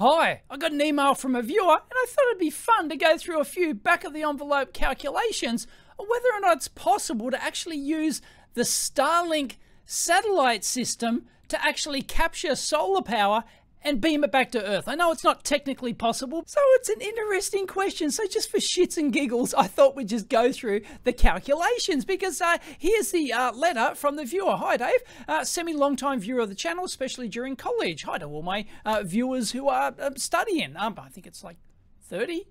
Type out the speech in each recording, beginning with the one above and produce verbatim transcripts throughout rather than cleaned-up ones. Hi, I got an email from a viewer and I thought it'd be fun to go through a few back of the envelope calculations on whether or not it's possible to actually use the Starlink satellite system to actually capture solar power and beam it back to Earth. I know it's not technically possible, so it's an interesting question. So just for shits and giggles, I thought we'd just go through the calculations because uh, here's the uh, letter from the viewer. Hi, Dave. Uh, semi-long-time viewer of the channel, especially during college. Hi to all my uh, viewers who are uh, studying. Um, I think it's like thirty.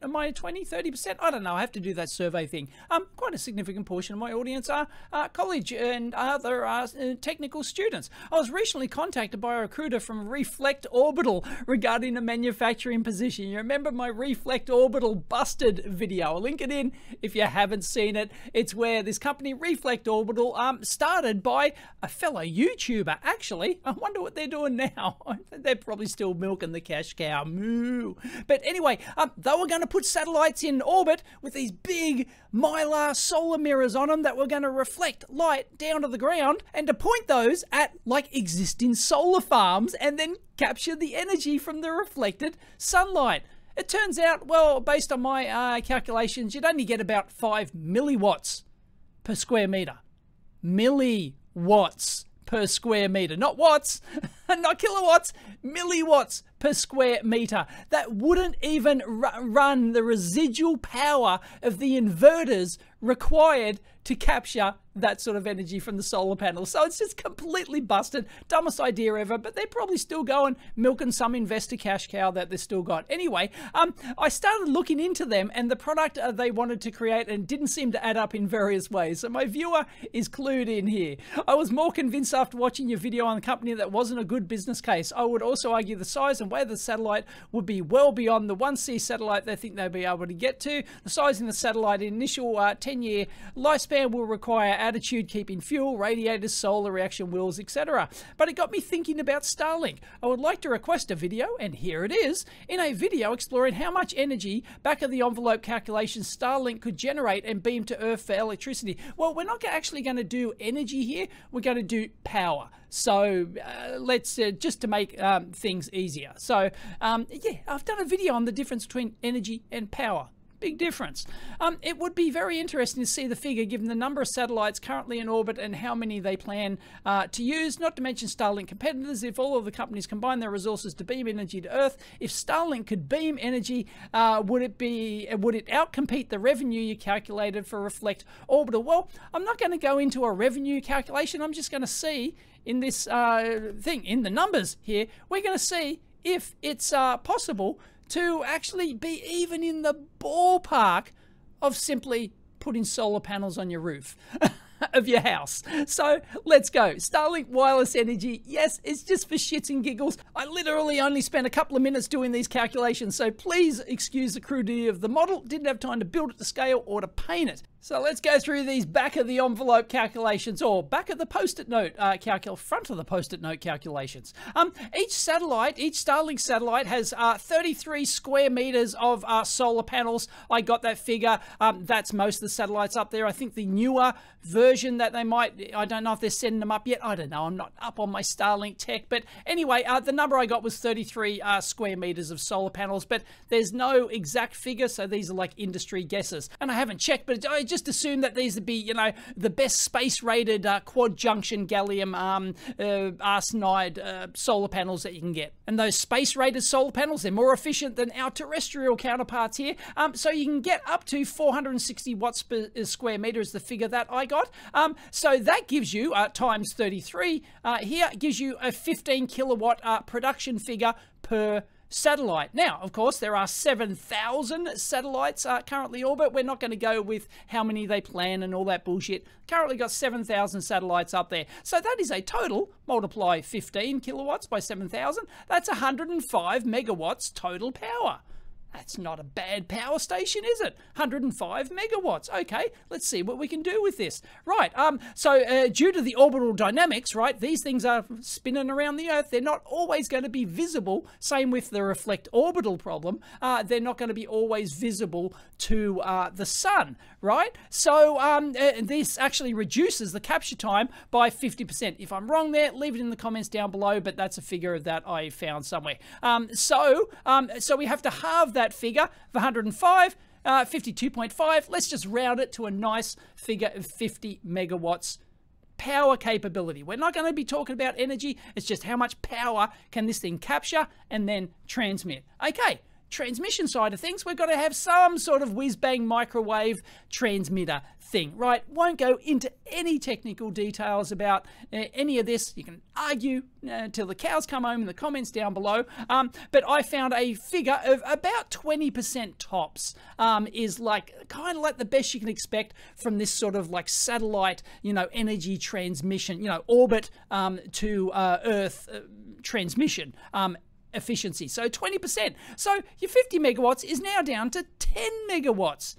Am I twenty, thirty percent? I don't know. I have to do that survey thing. Um, quite a significant portion of my audience are uh, college and other uh, technical students. I was recently contacted by a recruiter from Reflect Orbital regarding a manufacturing position. You remember my Reflect Orbital busted video? I'll link it in if you haven't seen it. It's where this company Reflect Orbital um started by a fellow YouTuber. Actually, I wonder what they're doing now. They're probably still milking the cash cow. Moo. But anyway, um. We're going to put satellites in orbit with these big mylar solar mirrors on them that were going to reflect light down to the ground and to point those at like existing solar farms and then capture the energy from the reflected sunlight. It turns out, well, based on my uh, calculations, you'd only get about five milliwatts per square meter. Milliwatts per square meter. Not watts, not kilowatts, milliwatts per square meter. That wouldn't even run the residual power of the inverters required to capture that sort of energy from the solar panels. So it's just completely busted. Dumbest idea ever, but they're probably still going milking some investor cash cow that they've still got. Anyway, um, I started looking into them and the product uh, they wanted to create and didn't seem to add up in various ways. So my viewer is clued in here. I was more convinced after watching your video on the company that wasn't a good business case. I would also argue the size and weight of the satellite would be well beyond the one C satellite they think they'd be able to get to. The size of the satellite initial uh, ten year lifespan will require attitude, keeping fuel, radiators, solar reaction wheels, et cetera. But it got me thinking about Starlink. I would like to request a video, and here it is, in a video exploring how much energy back of the envelope calculations Starlink could generate and beam to Earth for electricity. Well, we're not actually going to do energy here, we're going to do power. So uh, let's uh, just to make um, things easier. So um, yeah, I've done a video on the difference between energy and power. Big difference. Um, it would be very interesting to see the figure given the number of satellites currently in orbit and how many they plan uh, to use, not to mention Starlink competitors. If all of the companies combine their resources to beam energy to Earth, if Starlink could beam energy, uh, would it be would it outcompete the revenue you calculated for Reflect Orbital? Well, I'm not going to go into a revenue calculation. I'm just going to see in this uh, thing, in the numbers here, we're going to see if it's uh, possible to actually be even in the ballpark of simply putting solar panels on your roof of your house. So let's go. Starlink wireless energy. Yes, it's just for shits and giggles. I literally only spent a couple of minutes doing these calculations, so please excuse the crudity of the model. Didn't have time to build it to scale or to paint it. So let's go through these back of the envelope calculations, or back of the post-it note uh, calcul, front of the post-it note calculations. Um, each satellite, each Starlink satellite has uh, thirty-three square meters of uh, solar panels. I got that figure. Um, that's most of the satellites up there. I think the newer version that they might, I don't know if they're sending them up yet. I don't know. I'm not up on my Starlink tech. But anyway, uh, the number I got was thirty-three uh, square meters of solar panels, but there's no exact figure. So these are like industry guesses. And I haven't checked, but I just Just assume that these would be, you know, the best space-rated uh, quad-junction gallium um, uh, arsenide uh, solar panels that you can get. And those space-rated solar panels, they're more efficient than our terrestrial counterparts here. Um, so you can get up to four hundred sixty watts per square meter is the figure that I got. Um, so that gives you, uh, times thirty-three, uh, here gives you a fifteen kilowatt uh, production figure per satellite. Now, of course, there are seven thousand satellites uh, currently in orbit. We're not going to go with how many they plan and all that bullshit. Currently got seven thousand satellites up there. So that is a total, multiply fifteen kilowatts by seven thousand, that's one hundred five megawatts total power. That's not a bad power station, is it? one hundred five megawatts. Okay, let's see what we can do with this. Right, um, so uh, due to the orbital dynamics, right, these things are spinning around the Earth. They're not always going to be visible. Same with the reflect orbital problem. Uh, they're not going to be always visible to uh, the sun, right? So um, uh, this actually reduces the capture time by fifty percent. If I'm wrong there, leave it in the comments down below, but that's a figure that I found somewhere. Um, so, um, so we have to halve that figure of one hundred five, uh, fifty-two point five. Let's just round it to a nice figure of fifty megawatts power capability. We're not going to be talking about energy. It's just how much power can this thing capture and then transmit. Okay. Transmission side of things, we've got to have some sort of whiz-bang microwave transmitter thing, right? Won't go into any technical details about uh, any of this. You can argue until uh, the cows come home in the comments down below. Um, but I found a figure of about twenty percent tops um, is like kind of like the best you can expect from this sort of like satellite, you know, energy transmission, you know, orbit um, to uh, Earth uh, transmission. Um, efficiency. So twenty percent. So your fifty megawatts is now down to ten megawatts.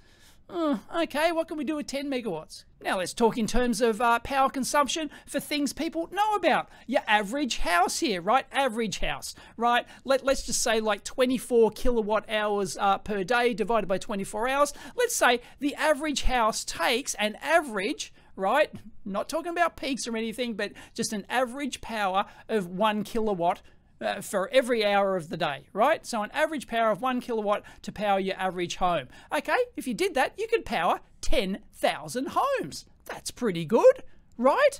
Uh, okay, what can we do with ten megawatts? Now let's talk in terms of uh, power consumption for things people know about. Your average house here, right? Average house, right? Let, let's just say like twenty-four kilowatt hours uh, per day divided by twenty-four hours. Let's say the average house takes an average, right? Not talking about peaks or anything, but just an average power of one kilowatt Uh, for every hour of the day, right? So an average power of one kilowatt to power your average home. Okay, if you did that, you could power ten thousand homes. That's pretty good, right?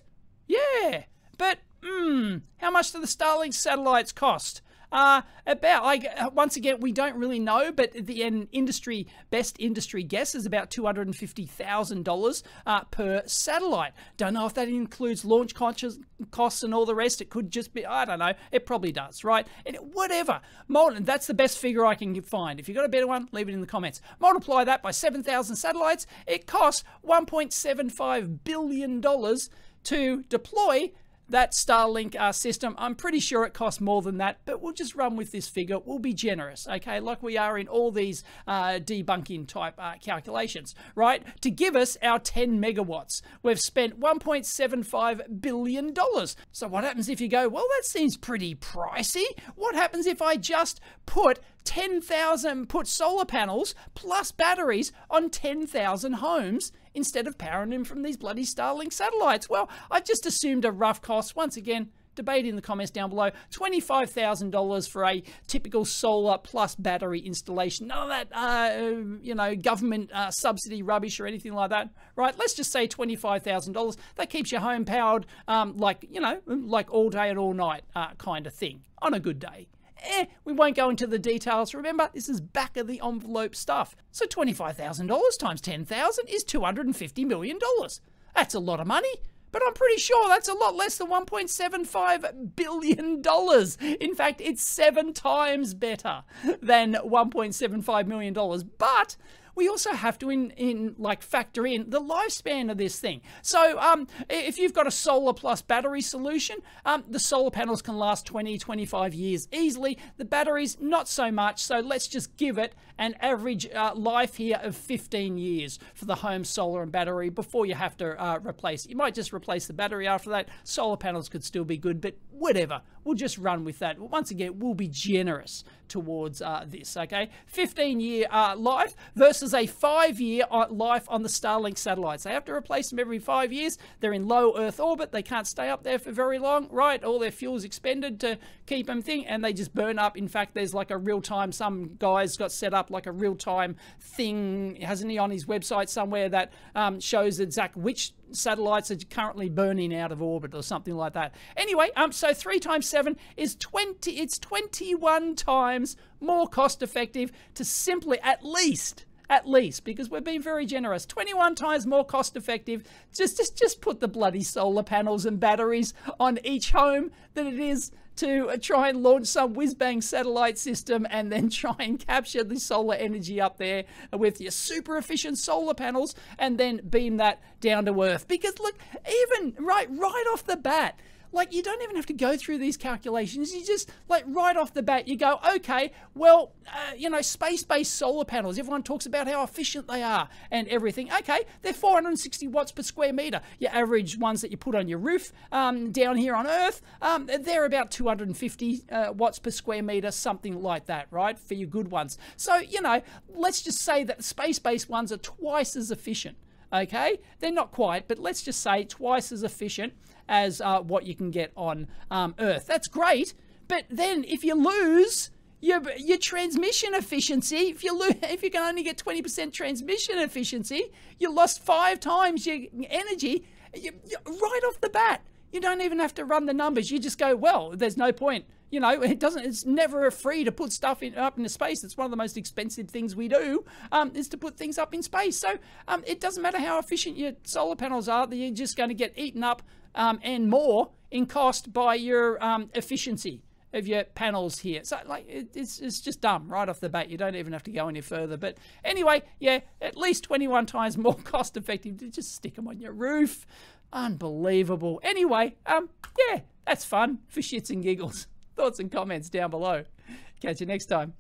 Yeah, but mm, how much do the Starlink satellites cost? Uh, about, like, once again, we don't really know, but the industry, best industry guess is about two hundred fifty thousand dollars uh, per satellite. Don't know if that includes launch costs and all the rest. It could just be, I don't know. It probably does, right? And whatever. Molten, that's the best figure I can find. If you've got a better one, leave it in the comments. Multiply that by seven thousand satellites. It costs one point seven five billion dollars to deploy that Starlink uh, system. I'm pretty sure it costs more than that, but we'll just run with this figure. We'll be generous, okay? Like we are in all these uh, debunking type uh, calculations, right? To give us our ten megawatts, we've spent one point seven five billion dollars. So what happens if you go, well, that seems pretty pricey. What happens if I just put ten thousand, put solar panels plus batteries on ten thousand homes instead of powering them from these bloody Starlink satellites? Well, I've just assumed a rough cost. Once again, debate in the comments down below. twenty-five thousand dollars for a typical solar plus battery installation. None of that, uh, you know, government uh, subsidy rubbish or anything like that, right? Let's just say twenty-five thousand dollars. That keeps your home powered um, like, you know, like all day and all night uh, kind of thing on a good day. Eh, we won't go into the details. Remember, this is back of the envelope stuff. So twenty-five thousand dollars times ten thousand is two hundred fifty million dollars. That's a lot of money, but I'm pretty sure that's a lot less than one point seven five billion dollars. In fact, it's seven times better than one point seven five million dollars. But we also have to in, in like factor in the lifespan of this thing. So um, if you've got a solar plus battery solution, um, the solar panels can last twenty, twenty-five years easily. The batteries, not so much. So let's just give it an average uh, life here of fifteen years for the home solar and battery before you have to uh, replace. You might just replace the battery after that. Solar panels could still be good, but whatever. We'll just run with that. Once again, we'll be generous towards uh, this, okay? fifteen-year uh, life versus a five-year life on the Starlink satellites. They have to replace them every five years. They're in low Earth orbit. They can't stay up there for very long, right? All their fuel's expended to keep them thing, and they just burn up. In fact, there's like a real-time, some guy's got set up like a real-time thing, hasn't he, on his website somewhere that um, shows exact which satellites are currently burning out of orbit or something like that. Anyway, um, so three times seven is twenty. It's twenty-one times more cost-effective to simply, at least, at least, because we're being very generous, twenty-one times more cost-effective. Just, just, just put the bloody solar panels and batteries on each home than it is to try and launch some whiz-bang satellite system and then try and capture the solar energy up there with your super efficient solar panels and then beam that down to Earth. Because look, even right, right off the bat, like, you don't even have to go through these calculations. You just, like, right off the bat, you go, okay, well, uh, you know, space-based solar panels, everyone talks about how efficient they are and everything. Okay, they're four hundred sixty watts per square meter. Your average ones that you put on your roof um, down here on Earth, um, they're about two hundred fifty uh, watts per square meter, something like that, right, for your good ones. So, you know, let's just say that space-based ones are twice as efficient. Okay, they're not quite, but let's just say twice as efficient as uh, what you can get on um, Earth. That's great, but then if you lose your your transmission efficiency, if you lose, if you can only get twenty percent transmission efficiency, you lost five times your energy you, you, right off the bat. You don't even have to run the numbers. You just go, well, there's no point. You know, it doesn't, it's never free to put stuff in, up into space. It's one of the most expensive things we do, um, is to put things up in space. So um, it doesn't matter how efficient your solar panels are, you're just going to get eaten up um, and more in cost by your um, efficiency of your panels here. So, like, it, it's, it's just dumb right off the bat. You don't even have to go any further. But anyway, yeah, at least twenty-one times more cost effective to just stick them on your roof. Unbelievable. Anyway, um, yeah, that's fun for shits and giggles. Thoughts and comments down below. Catch you next time.